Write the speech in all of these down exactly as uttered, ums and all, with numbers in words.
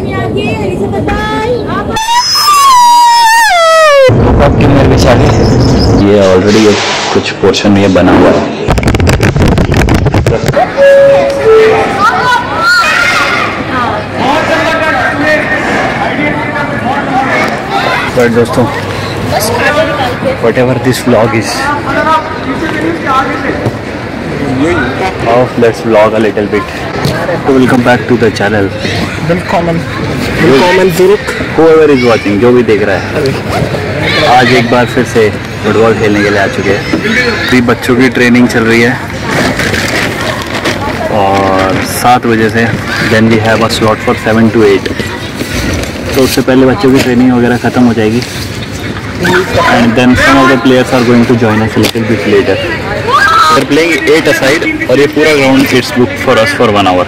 आपकी उम्र में चालीस है। ये ऑलरेडी कुछ पोर्शन ये बना हुआ है। तो दोस्तों whatever this vlog is of let's vlog a little bit. Welcome back to the channel. Welcome welcome तुरुक whoever is watching, जो भी देख रहा है। आज एक बार फिर से फुटबॉल खेलने के लिए आ चुके हैं। अभी बच्चों की ट्रेनिंग चल रही है और सात बजे से then we have a slot for seven to eight. तो उससे पहले बच्चों की ट्रेनिंग वगैरह ख़त्म हो जाएगी and then some of the players are going to join us little bit later. They're playing eight aside और ये पूरा ground it's booked for us for one hour.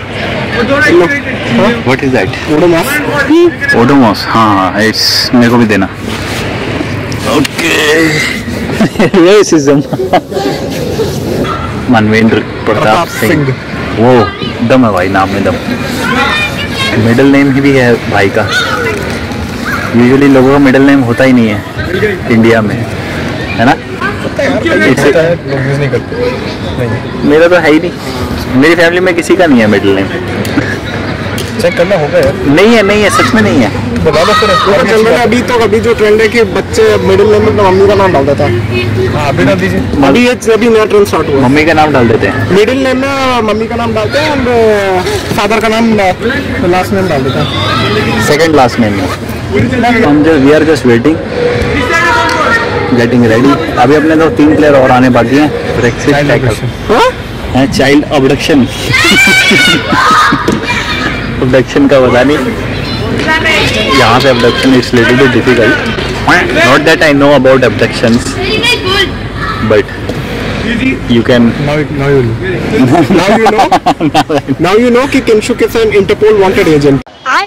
What is that? Odomos. Odomos. हाँ, it's मेरे को भी देना. Okay. Racism. Manvendra Pratap Singh. वो दम है भाई, नाम में दम. Middle name ही भी है भाई का. Usually लोगों का middle name होता ही नहीं है इंडिया में, है ना? नहीं करते नहीं। मेरा तो है ही नहीं, मेरी फैमिली में किसी का नहीं है मिडिल नेम। चेक करना होगा यार। नहीं है नहीं है सच में नहीं है। बता दो फिर। चल रहा है अभी तो अभी जो ट्रेंड है कि बच्चे मिडिल नेम में मम्मी का नाम डाल देता है। अभी डाल दीजिए, अभी अभी नया ट्रेंड स्टार्ट हुआ, मम्मी का नाम डाल देते हैं मिडिल नेम में। मम्मी का नाम डालते हैं और फादर का नाम लास्ट नेम डाल देता है, सेकेंड लास्ट नेम में। We are just waiting, getting ready. अभी अपने तो तीन प्लेयर और आने बाकी हैं। चाइल्ड अबडक्शन अबडक्शन का पता नहीं, यहाँ पे abduction it's little bit difficult. Not that I know about abductions but you can now now you know now you know now you know कि Kinshuk is an Interpol wanted agent. I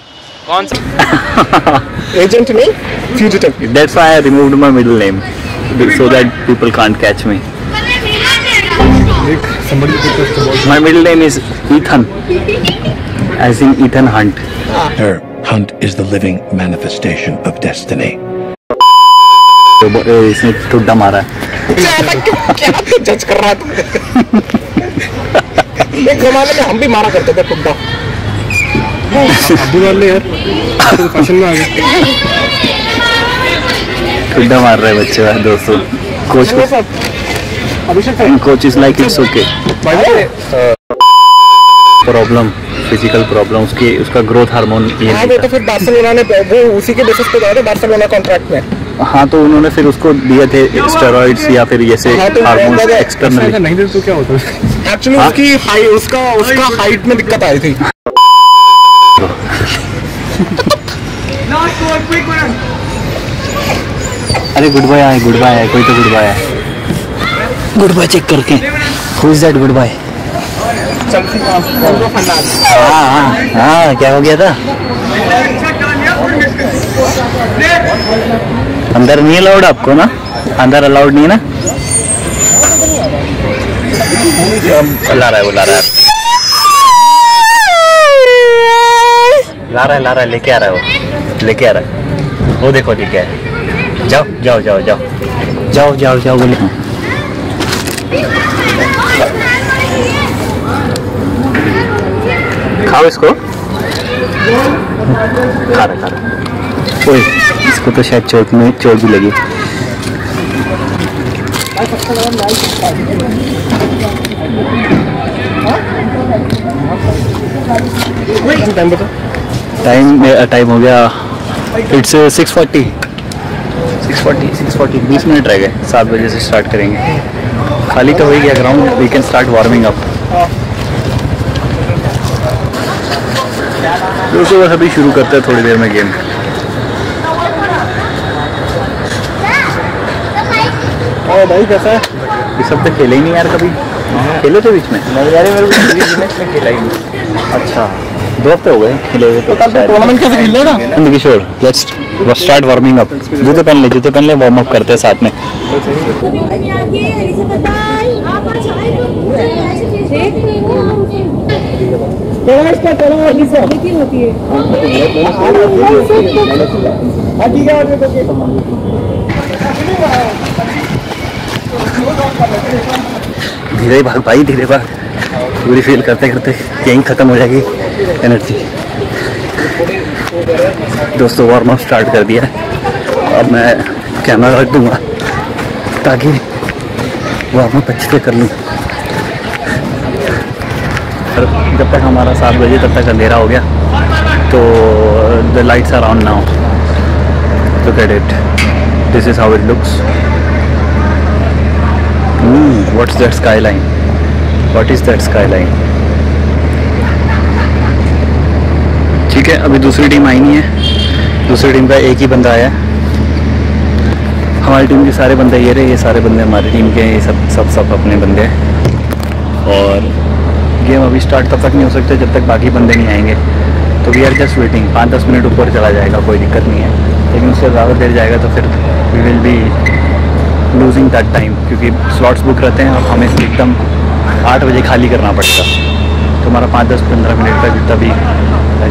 कौन सा agent नहीं, fugitive. That's why I removed my middle name so that people can't catch me. My middle name is Ethan, as in Ethan Hunt. Her Hunt is the living manifestation of destiny. इसने टुड्डा मारा है, क्या जज कर रहा था? एक जमाने में हम भी मारा करते थे टुड्डा। खुदा मार रहे बच्चे हैं दोस्तों। कोच को coach is like it's okay. Problem physical problem उसकी, उसका ग्रोथ हार्मोन ये। हाँ वो तो फिर बार्सिलोना ने वो उसी के बेसिस पे जा रहे बार्सिलोना कॉन्ट्रैक्ट में। हाँ तो उन्होंने फिर उसको दिए थे स्टेरॉइड्स या फिर जैसे हार्मोन एक्सटर्नल। नहीं दे तो क्या होता है एक्चुअली उसकी हाई उसका उसका हाइट में दिक्कत आई थी। अरे गुड बाय आए, गुड बाय आए, कोई तो गुड बाय आए। गुड बाय चेक करके who is that good bye. हाँ हाँ हाँ क्या हो गया था? अंदर नहीं अलाउड आपको ना, अंदर अलाउड नहीं ना। बुला रहा है बुला रहा है ला रहा है ला रहा है लेके आ रहा है वो, लेके आ रहा है वो। देखो लेके आया। जाओ जाओ जाओ जाओ जाओ जाओ जाओ बोले। खाओ इसको, खा रहा खा रहा। ओए इसको तो शायद चोट में चोट भी लगी। टाइम बताओ, टाइम टाइम हो गया। It's six forty six forty six forty बीस मिनट रह गए। सात बजे से स्टार्ट करेंगे। खाली तो हो ही गया ground, we can start warming up. दोस्तों बस अभी शुरू करते हैं थोड़ी देर में गेम। और भाई कैसा है? ये सब तो खेले ही नहीं यार कभी। खेले थे बीच में? नहीं यार मेरे को खेला ही नहीं। अच्छा दो हफ्ते हो गए खेले हुए। तो टूर्नामेंट कैसे खेल लेगा Nandkishore? Let's start warming up. जूते पहन ले, जूते पहन ले, वार्म अप करते हैं साथ में। से लेकिन होती है धीरे भाग भाई धीरे भाग पूरी फील करते करते यहीं खत्म हो जाएगी एनर्जी। दोस्तों वार्म अप स्टार्ट कर दिया। अब मैं कैमरा रख दूंगा ताकि वार्म अप अच्छे से कर लूँ। जब तक हमारा सात बजे तब तक अंधेरा हो गया तो the lights are on now. Look at it, this is how it looks. What's that skyline, what is that skyline. ठीक है, अभी दूसरी टीम आई नहीं है। दूसरी टीम का एक ही बंदा आया। हमारी टीम के सारे बंदे ये रहे, ये सारे बंदे हमारी टीम के, ये सब सब सब अपने बंदे हैं। और गेम अभी स्टार्ट तब तक नहीं हो सकते जब तक बाकी बंदे नहीं आएंगे। तो वी आर जस्ट वेटिंग। पाँच दस मिनट ऊपर चला जाएगा, कोई दिक्कत नहीं है, लेकिन उससे ज़्यादा देर जाएगा तो फिर we will be losing that time, क्योंकि स्लॉट्स बुक रहते हैं और हमें एकदम आठ बजे खाली करना पड़ेगा। तो हमारा पाँच दस पंद्रह मिनट का जितना भी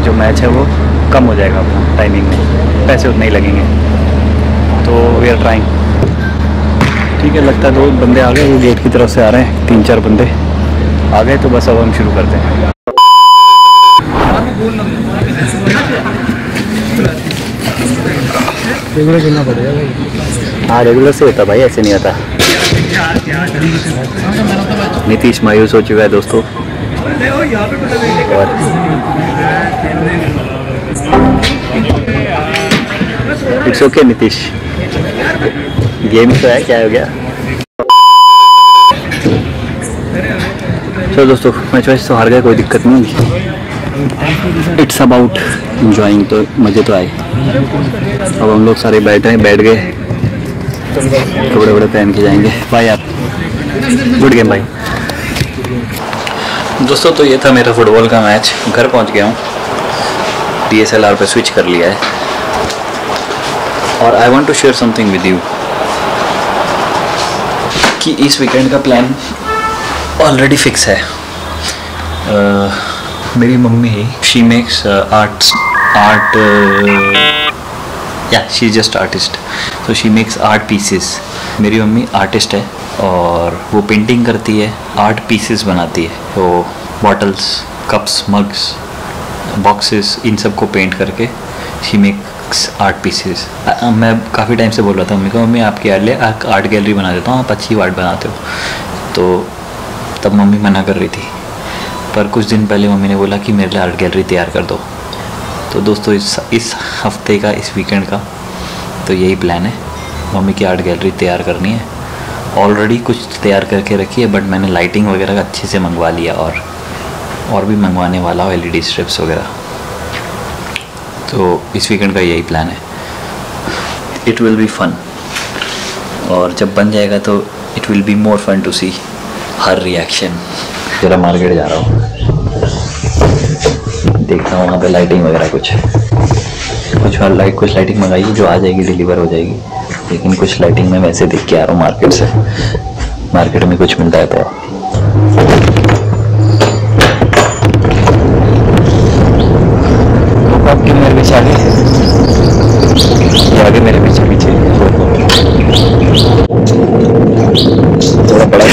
जो मैच है वो कम हो जाएगा अपना टाइमिंग में, पैसे उतने ही लगेंगे। तो वी आर ट्राइंग। ठीक है, लगता है दो बंदे आ गए, वो गेट की तरफ से आ रहे हैं, तीन चार बंदे आ गए। तो बस अब हम शुरू करते हैं। रेगुलर करना पड़ेगा भाई। हाँ रेगुलर से होता भाई, ऐसे नहीं होता। नीतीश मायूस हो चुका है दोस्तों। और इट्स ओके नीतीश, गेम तो है, क्या हो गया। चलो दोस्तों, मैच वैच तो हार गए, कोई दिक्कत नहीं। इट्स अबाउट इंजॉइंग, तो मज़े तो आए। अब हम लोग सारे बैठ रहे हैं, बैठ गए, कपड़े वपड़े पहन के जाएंगे। भाई आप गुड गेम भाई। दोस्तों तो ये था मेरा फुटबॉल का मैच। घर पहुंच गया हूँ, डी एस एल आर पर स्विच कर लिया है। और I want to share something with you कि इस वीकेंड का प्लान ऑलरेडी फिक्स है। uh, मेरी मम्मी ही शी मेक्स आर्ट्स आर्ट या शी जस्ट आर्टिस्ट, तो शी मेक्स आर्ट पीसेस। मेरी मम्मी आर्टिस्ट है और वो पेंटिंग करती है, आर्ट पीसेस बनाती है। तो बॉटल्स, कप्स, मग्स, बॉक्सेस, इन सब को पेंट करके शी मेक्स आर्ट पीसेस। मैं काफ़ी टाइम से बोल रहा था मम्मी को, मम्मी आपके लिए आर्ट गैलरी बना देता हूँ, आप अच्छी आर्ट बनाते हो। तो तब मम्मी मना कर रही थी, पर कुछ दिन पहले मम्मी ने बोला कि मेरे लिए आर्ट गैलरी तैयार कर दो। तो दोस्तों इस इस हफ्ते का, इस वीकेंड का तो यही प्लान है, मम्मी की आर्ट गैलरी तैयार करनी है। ऑलरेडी कुछ तैयार करके रखी है, बट मैंने लाइटिंग वगैरह अच्छे से मंगवा लिया और और भी मंगवाने वाला हूँ, एल ई डी स्ट्रिप्स वगैरह। तो इस वीकेंड का यही प्लान है। इट विल बी फन, और जब बन जाएगा तो it will be more fun to see her reaction. जरा मार्केट जा रहा हूँ, देखता हूँ वहाँ पे लाइटिंग वगैरह कुछ कुछ लाइट कुछ लाइटिंग मंगाई जो आ जाएगी, डिलीवर हो जाएगी। लेकिन कुछ लाइटिंग मैं वैसे देख के आ रहा हूँ मार्केट से, मार्केट में कुछ मिलता है तो। आपकी मेरे पीछे आगे, आगे मेरे पीछे पीछे थोड़ा बड़ा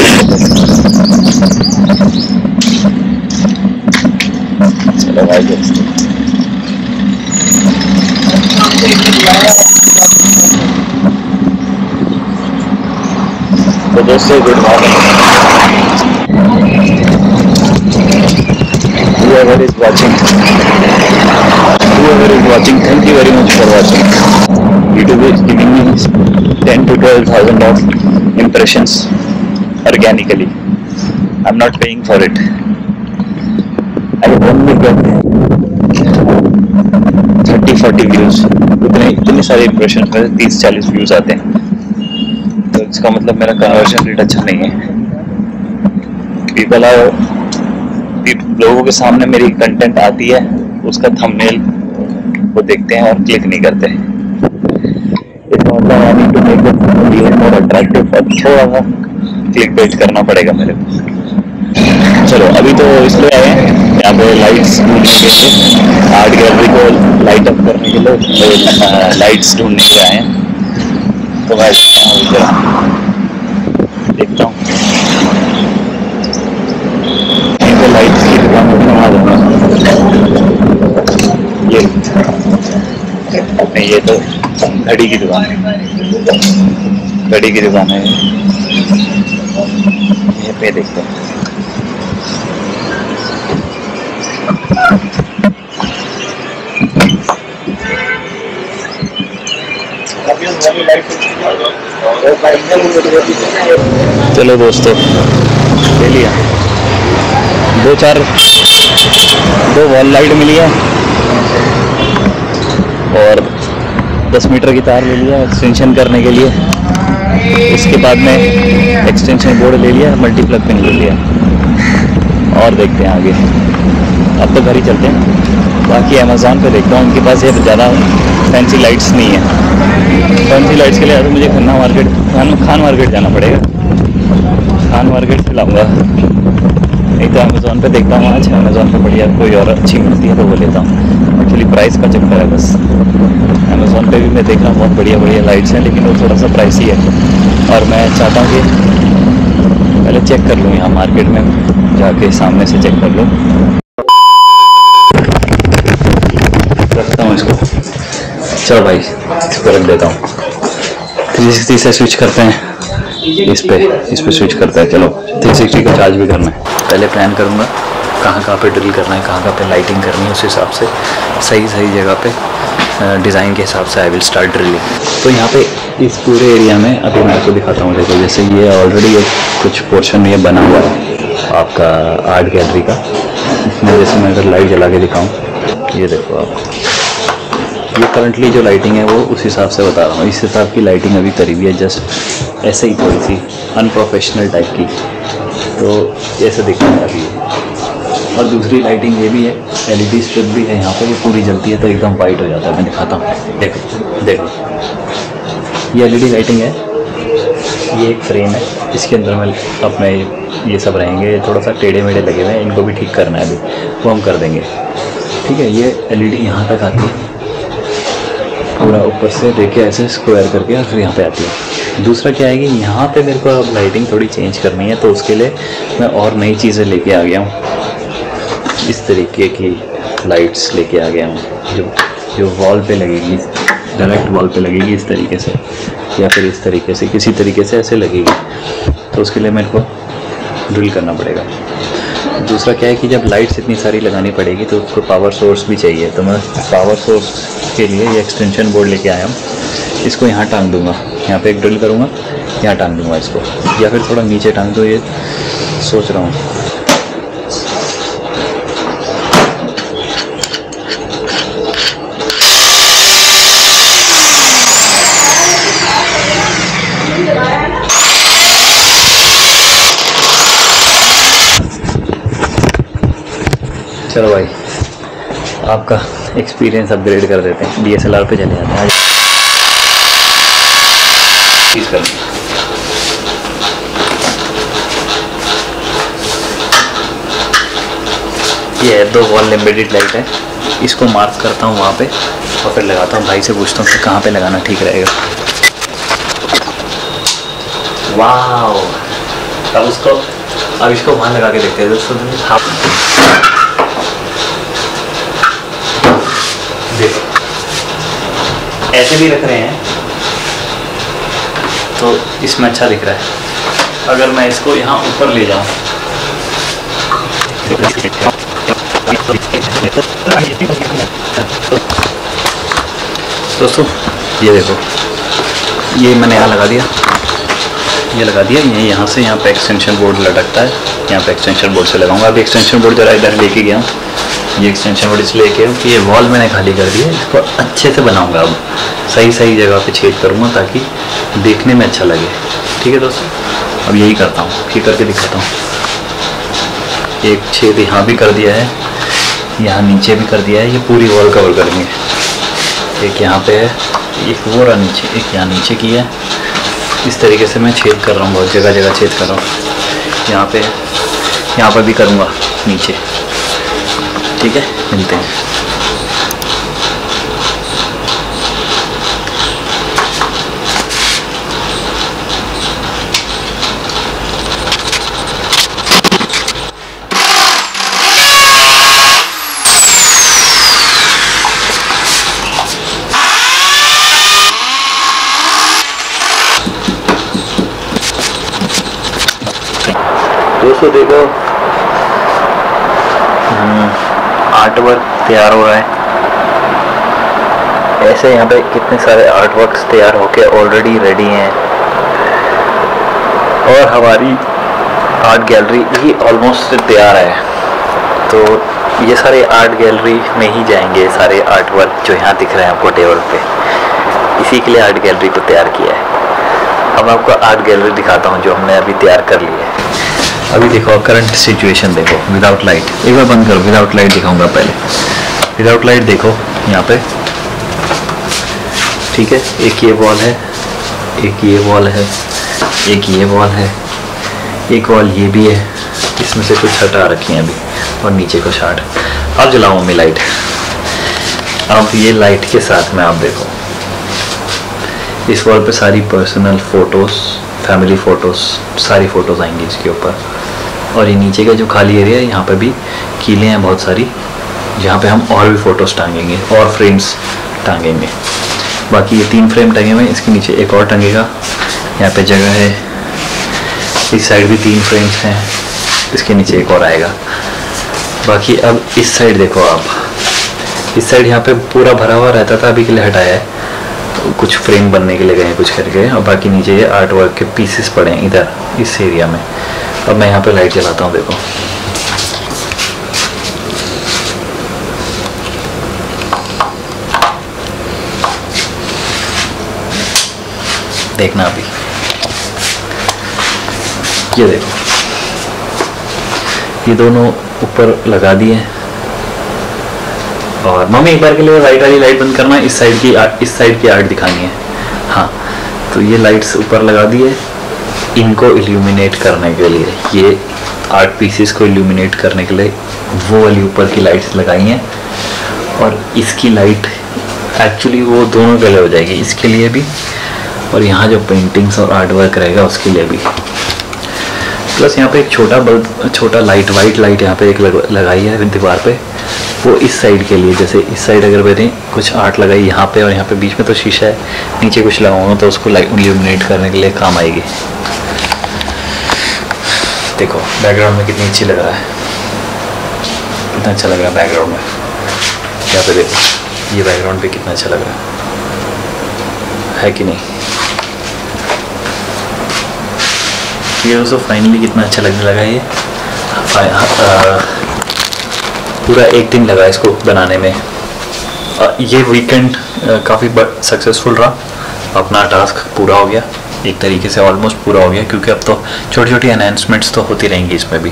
तो दोस्तों good morning. whoever is watching whoever is watching thank you very much for watching. YouTube is giving me ten to twelve thousand of impressions organically. I'm not paying for it. I only get thirty forty views. इतने इतने सारे impression पर तीस चालीस views आते हैं, तो इसका मतलब मेरा कन्वर्जन रेट अच्छा नहीं है। पीपल आर लोगों के सामने मेरी कंटेंट आती है, उसका थंबनेल वो देखते हैं और क्लिक नहीं करते। इसका मतलब I need to make the thumbnail more attractive. थोड़ा सा क्लिक बेट करना पड़ेगा मेरे को। चलो अभी तो इसलिए आए हैं यहाँ पे लाइट्स ढूंढने के लिए, आर्ट गैलरी को लाइट अप करने के लिए लाइट्स ढूंढने के लिए आए हैं। तो भाई देखता हूँ यहीं पे लाइट्स की दुकान होगी ना, वहाँ जाऊँगा। ये नहीं, ये तो घड़ी की दुकान है, घड़ी की दुकान है। ये पे देखते हैं चलो दोस्तों ले लिया, दो चार दो वॉल लाइट मिली है और दस मीटर की तार ले लिया एक्सटेंशन करने के लिए। इसके बाद में एक्सटेंशन बोर्ड ले लिया, मल्टीप्लग पिन ले लिया और देखते हैं आगे। अब तो घर ही चलते हैं, बाकी अमेज़ॉन पे देखता हूँ। उनके पास ये ज़्यादा फैंसी लाइट्स नहीं है, फैंसी लाइट्स के लिए अगर मुझे खन्ना मार्केट खान खान मार्केट जाना पड़ेगा, खान मार्केट से लाऊंगा। नहीं तो अमेज़ॉन पे देखता हूँ, आज अमेज़ॉन पे बढ़िया कोई और अच्छी मिलती है तो वो लेता हूँ। एक्चुअली प्राइस का चक्कर है बस। अमेज़ॉन पे भी मैं देख रहा हूँ बहुत बढ़िया बढ़िया लाइट्स हैं, लेकिन वो थोड़ा सा प्राइसी है और मैं चाहता हूँ कि पहले चेक कर लूँ यहाँ मार्केट में जाके, सामने से चेक कर लूँ। रखता हूँ इसको, चलो भाई इसको रख देता हूँ। थ्री सिक्सटी से स्विच करते हैं, इस पे इस पे स्विच करते हैं। चलो थ्री सिक्सटी का चार्ज भी करना है, पहले प्लान करूँगा कहाँ कहाँ पे ड्रिल करना है, कहाँ कहाँ पे लाइटिंग करनी है, उस हिसाब से सही सही जगह पे डिज़ाइन के हिसाब से आई विल स्टार्ट ड्रिलिंग। तो यहाँ पे इस पूरे एरिया में अभी मैं आपको दिखाता हूँ। देखो जैसे ये ऑलरेडी कुछ पोर्शन ये बना हुआ है आपका आर्ट गैलरी का, इसमें जैसे मैं अगर लाइट जला के दिखाऊँ, ये देखो आप, ये करंटली जो लाइटिंग है वो उस हिसाब से बता रहा हूँ। इस हिसाब की लाइटिंग अभी करी हुई है, जस्ट ऐसे ही थोड़ी सी अनप्रोफेशनल टाइप की, तो ऐसे दिखने वाली है। और दूसरी लाइटिंग ये भी है, एलईडी स्ट्रिप भी है यहाँ पर, ये पूरी जलती है तो एकदम वाइट हो जाता है। मैं दिखाता हूँ, देखो देखो ये एलईडी लाइटिंग है, ये एक फ्रेम है, इसके अंदर में अपने ये सब रहेंगे। थोड़ा सा टेढ़े मेढ़े लगे हुए हैं, इनको भी ठीक करना है अभी, वो हम कर देंगे। ठीक है, ये एल ई डी यहाँ तक आती है, पूरा ऊपर से देखे ऐसे स्क्वायर करके, और फिर यहाँ पे आती है। दूसरा क्या है कि यहाँ पे मेरे को अब लाइटिंग थोड़ी चेंज करनी है, तो उसके लिए मैं और नई चीज़ें लेके आ गया हूँ। इस तरीके की लाइट्स लेके आ गया हूँ जो जो वॉल पे लगेगी, डायरेक्ट वॉल पे लगेगी इस तरीके से, या फिर इस तरीके से, किसी तरीके से ऐसे लगेगी। तो उसके लिए मेरे को ड्रिल करना पड़ेगा। दूसरा क्या है कि जब लाइट्स इतनी सारी लगानी पड़ेगी तो उसको पावर सोर्स भी चाहिए, तो मैं पावर सोर्स के लिए ये एक्सटेंशन बोर्ड लेके आया हूँ। इसको यहाँ टांग दूँगा, यहाँ पे एक ड्रिल करूँगा, यहाँ टांग दूँगा इसको, या फिर थोड़ा नीचे टांग दूँ, ये सोच रहा हूँ। चलो भाई आपका एक्सपीरियंस अपग्रेड कर देते हैं, डीएसएलआर पे चले जाते हैं। चीज़ कर ये है, दो वॉल एम्बेडेड लाइट है, इसको मार्क करता हूँ वहाँ पे और फिर लगाता हूँ। भाई से पूछता हूँ कि कहाँ पे लगाना ठीक रहेगा। वाह, अब उसको अब इसको वहाँ लगा के देखते हैं दोस्तों। ऐसे भी रख रहे हैं तो इसमें अच्छा दिख रहा है। अगर मैं इसको यहाँ ऊपर ले जाऊँ, दोस्तों ये देखो, ये मैंने यहाँ लगा दिया, ये लगा दिया, ये यहाँ से यहाँ पे एक्सटेंशन बोर्ड लटकता है, यहाँ पे एक्सटेंशन बोर्ड से लगाऊंगा। अभी एक्सटेंशन बोर्ड जरा इधर लेके गया हूँ, ये एक्सटेंशन बोर्ड इसलिए लेके कि ये वॉल मैंने खाली कर दी है, इसको अच्छे से बनाऊंगा। अब सही सही जगह पे छेद करूंगा ताकि देखने में अच्छा लगे। ठीक है दोस्तों, अब यही करता हूँ, ये करके दिखाता हूँ। एक छेद यहाँ भी कर दिया है, यहाँ नीचे भी कर दिया है, ये पूरी वॉल कवर करेंगे। एक यहाँ पे है, एक वो रहा नीचे, एक यहाँ नीचे की है। इस तरीके से मैं छेद कर रहा हूँ, बहुत जगह जगह छेद कर रहा हूँ। यहाँ पे यहाँ पर भी करूँगा नीचे। ठीक है, मिलते हैं। दोस्तों देखो आर्ट वर्क तैयार हो रहा है। ऐसे यहाँ पे कितने सारे आर्ट वर्क्स तैयार होके ऑलरेडी रेडी हैं और हमारी आर्ट गैलरी भी ऑलमोस्ट तैयार है। तो ये सारे आर्ट गैलरी में ही जाएंगे, सारे आर्ट वर्क जो यहाँ दिख रहे हैं आपको टेबल पे, इसी के लिए आर्ट गैलरी को तैयार किया है। अब आपको आर्ट गैलरी दिखाता हूँ जो हमने अभी तैयार कर ली है। अभी देखो करंट सिचुएशन देखो, विदाउट लाइट एक बार बंद करो, विदाउट लाइट दिखाऊंगा पहले। विदाउट लाइट देखो यहाँ पे, ठीक है, एक ये वॉल है, एक ये वॉल है, एक ये वॉल है, एक वॉल ये भी है, इसमें से कुछ हटा रखी है अभी और नीचे को शार्ट। अब जलाओ मम्मी लाइट। अब ये लाइट के साथ में आप देखो इस वॉल पे सारी पर्सनल फ़ोटोज़, फैमिली फ़ोटोज़, सारी फ़ोटोज़ आएंगी इसके ऊपर। और ये नीचे का जो खाली एरिया है यहाँ पे भी कीलें हैं बहुत सारी, जहाँ पे हम और भी फ़ोटोज़ टांगेंगे और फ्रेम्स टांगेंगे। बाकी ये तीन फ्रेम टंगे हुए हैं, इसके नीचे एक और टंगेगा, यहाँ पे जगह है। इस साइड भी तीन फ्रेम्स हैं, इसके नीचे एक और आएगा। बाकी अब इस साइड देखो आप, इस साइड यहाँ पर पूरा भरा हुआ रहता था, अभी के लिए हटाया है, कुछ फ्रेम बनने के लिए गए हैं, कुछ करके। और बाकी नीचे ये आर्ट वर्क के पीसेस पड़े हैं इधर इस एरिया में। अब मैं यहाँ पे लाइट जलाता हूँ, देखो देखना अभी ये देखो ये दोनों ऊपर लगा दिए हैं। और मम्मी एक बार के लिए राइट वाली लाइट बंद करना, इस साइड की आर्ट, इस साइड की आर्ट दिखानी है। हाँ, तो ये लाइट्स ऊपर लगा दी है, इनको इल्यूमिनेट करने के लिए, ये आर्ट पीसेस को इल्यूमिनेट करने के लिए वो वाली ऊपर की लाइट्स लगाई हैं। और इसकी लाइट एक्चुअली वो दोनों के लिए हो जाएगी, इसके लिए भी और यहाँ जो पेंटिंग्स और आर्ट वर्क रहेगा उसके लिए भी। प्लस यहाँ पे एक छोटा बल्ब, छोटा लाइट, वाइट लाइट यहाँ पे एक लगाई है दीवार पे, वो इस साइड के लिए। जैसे इस साइड अगर मैंने कुछ आर्ट लगाई यहाँ पे और यहाँ पे बीच में तो शीशा है, नीचे कुछ लगाऊंगा तो उसको लाइट इल्यूमिनेट करने के लिए काम आएगी। देखो बैकग्राउंड में कितनी अच्छी लग रहा है, कितना अच्छा लग रहा है बैकग्राउंड में। यहाँ पे देखो ये बैकग्राउंड पे कितना अच्छा लग रहा है, है कि नहीं। ये दोस्तों फाइनली कितना अच्छा लगने लगा ये, पूरा एक दिन लगा इसको बनाने में। ये वीकेंड काफ़ी सक्सेसफुल रहा, अपना टास्क पूरा हो गया एक तरीके से, ऑलमोस्ट पूरा हो गया, क्योंकि अब तो छोटी छोटी एनहांसमेंट्स तो होती रहेंगी इसमें भी,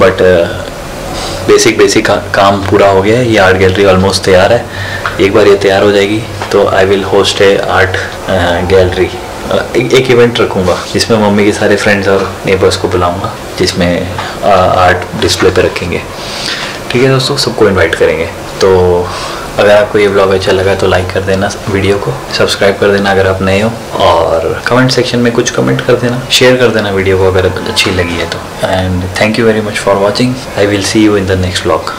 बट बेसिक बेसिक का, काम पूरा हो गया है। ये आर्ट गैलरी ऑलमोस्ट तैयार है। एक बार ये तैयार हो जाएगी तो I will host a art gallery, एक, एक इवेंट रखूँगा जिसमें मम्मी के सारे फ्रेंड्स और नेबर्स को बुलाऊँगा, जिसमें आर्ट डिस्प्ले पर रखेंगे। ठीक है दोस्तों, सबको इनवाइट करेंगे। तो अगर आपको ये ब्लॉग अच्छा लगा तो लाइक कर देना, वीडियो को सब्सक्राइब कर देना अगर आप नए हो, और कमेंट सेक्शन में कुछ कमेंट कर देना, शेयर कर देना वीडियो को अगर अच्छी लगी है तो। And thank you very much for watching. I will see you in the next blog.